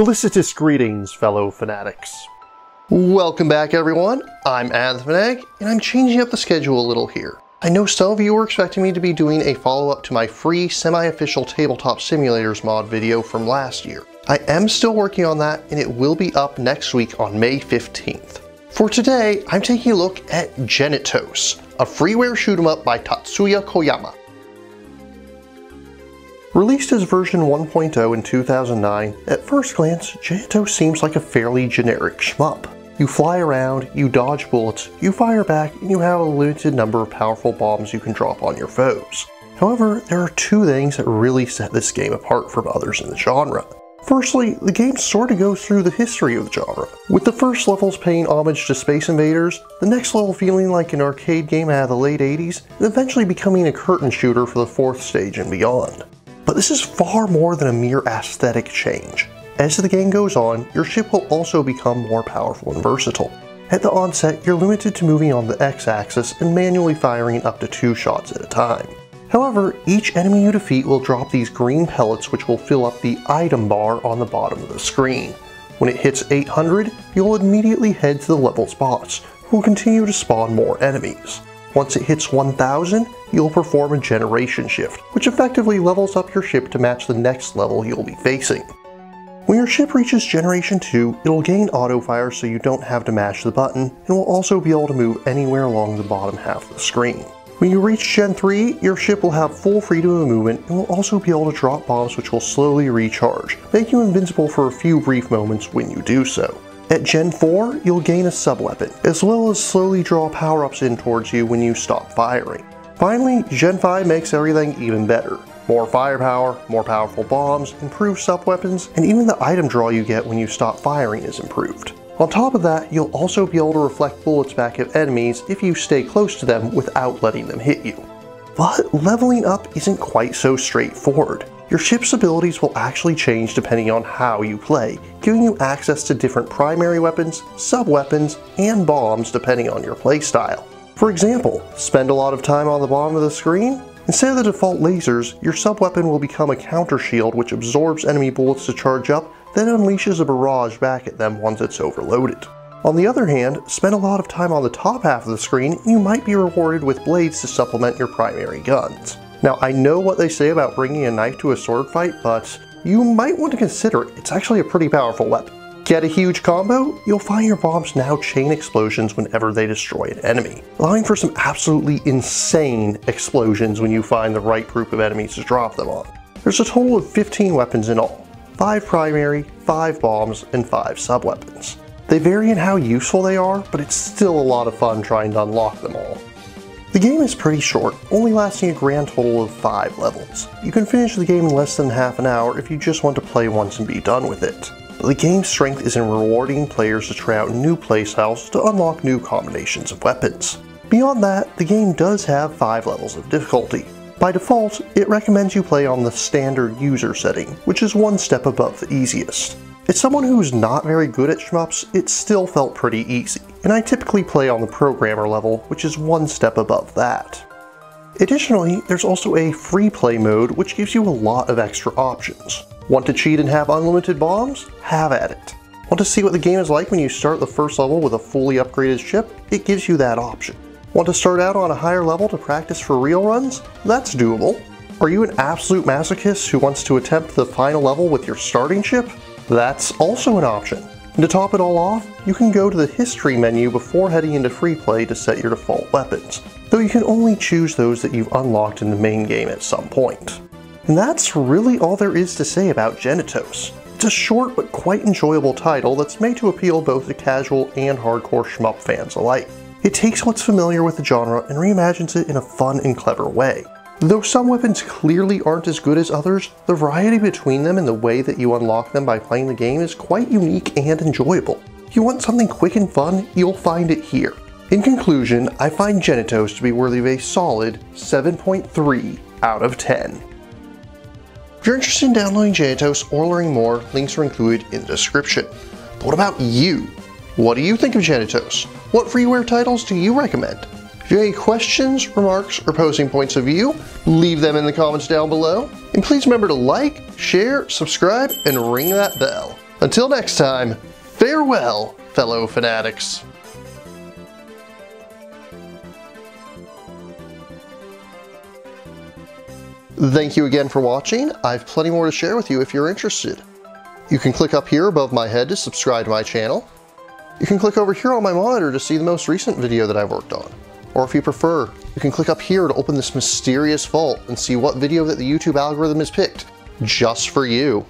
Felicitous greetings, fellow fanatics. Welcome back, everyone. I'm Adam Vanek, and I'm changing up the schedule a little here. I know some of you were expecting me to be doing a follow-up to my free semi-official tabletop simulators mod video from last year. I am still working on that, and it will be up next week on May 15th. For today, I'm taking a look at Genetos, a freeware shoot-em-up by Tatsuya Koyama. Released as version 1.0 in 2009, at first glance, Genetos seems like a fairly generic shmup. You fly around, you dodge bullets, you fire back, and you have a limited number of powerful bombs you can drop on your foes. However, there are two things that really set this game apart from others in the genre. Firstly, the game sort of goes through the history of the genre, with the first levels paying homage to Space Invaders, the next level feeling like an arcade game out of the late 80s, and eventually becoming a curtain shooter for the fourth stage and beyond. But this is far more than a mere aesthetic change. As the game goes on, your ship will also become more powerful and versatile. At the onset, you're limited to moving on the X-axis and manually firing up to 2 shots at a time. However, each enemy you defeat will drop these green pellets which will fill up the item bar on the bottom of the screen. When it hits 800, you'll immediately head to the level's boss, who will continue to spawn more enemies. Once it hits 1000, you'll perform a generation shift, which effectively levels up your ship to match the next level you'll be facing. When your ship reaches generation 2, it'll gain auto-fire so you don't have to mash the button, and will also be able to move anywhere along the bottom half of the screen. When you reach gen 3, your ship will have full freedom of movement and will also be able to drop bombs which will slowly recharge, making you invincible for a few brief moments when you do so. At Gen 4, you'll gain a sub-weapon, as well as slowly draw power-ups in towards you when you stop firing. Finally, Gen 5 makes everything even better. More firepower, more powerful bombs, improved sub-weapons, and even the item draw you get when you stop firing is improved. On top of that, you'll also be able to reflect bullets back at enemies if you stay close to them without letting them hit you. But leveling up isn't quite so straightforward. Your ship's abilities will actually change depending on how you play, giving you access to different primary weapons, sub-weapons, and bombs depending on your playstyle. For example, spend a lot of time on the bottom of the screen? Instead of the default lasers, your sub-weapon will become a counter shield which absorbs enemy bullets to charge up, then unleashes a barrage back at them once it's overloaded. On the other hand, spend a lot of time on the top half of the screen and you might be rewarded with blades to supplement your primary guns. Now, I know what they say about bringing a knife to a sword fight, but you might want to consider it. It's actually a pretty powerful weapon. Get a huge combo? You'll find your bombs now chain explosions whenever they destroy an enemy, allowing for some absolutely insane explosions when you find the right group of enemies to drop them on. There's a total of 15 weapons in all, 5 primary, 5 bombs, and 5 sub-weapons. They vary in how useful they are, but it's still a lot of fun trying to unlock them all. The game is pretty short, only lasting a grand total of 5 levels. You can finish the game in less than half an hour if you just want to play once and be done with it. But the game's strength is in rewarding players to try out new playstyles to unlock new combinations of weapons. Beyond that, the game does have 5 levels of difficulty. By default, it recommends you play on the standard user setting, which is one step above the easiest. As someone who's not very good at shmups, it still felt pretty easy, and I typically play on the programmer level, which is one step above that. Additionally, there's also a free play mode, which gives you a lot of extra options. Want to cheat and have unlimited bombs? Have at it. Want to see what the game is like when you start the first level with a fully upgraded ship? It gives you that option. Want to start out on a higher level to practice for real runs? That's doable. Are you an absolute masochist who wants to attempt the final level with your starting ship? That's also an option. And to top it all off, you can go to the history menu before heading into free play to set your default weapons, though you can only choose those that you've unlocked in the main game at some point. And that's really all there is to say about Genetos. It's a short but quite enjoyable title that's made to appeal both to casual and hardcore shmup fans alike. It takes what's familiar with the genre and reimagines it in a fun and clever way. Though some weapons clearly aren't as good as others, the variety between them and the way that you unlock them by playing the game is quite unique and enjoyable. If you want something quick and fun, you'll find it here. In conclusion, I find Genetos to be worthy of a solid 7.3 out of 10. If you're interested in downloading Genetos or learning more, links are included in the description. But what about you? What do you think of Genetos? What freeware titles do you recommend? If you have any questions, remarks, or posing points of view, leave them in the comments down below. And please remember to like, share, subscribe, and ring that bell. Until next time, farewell, fellow fanatics. Thank you again for watching. I have plenty more to share with you if you're interested. You can click up here above my head to subscribe to my channel. You can click over here on my monitor to see the most recent video that I've worked on. Or if you prefer, you can click up here to open this mysterious vault and see what video that the YouTube algorithm has picked just for you.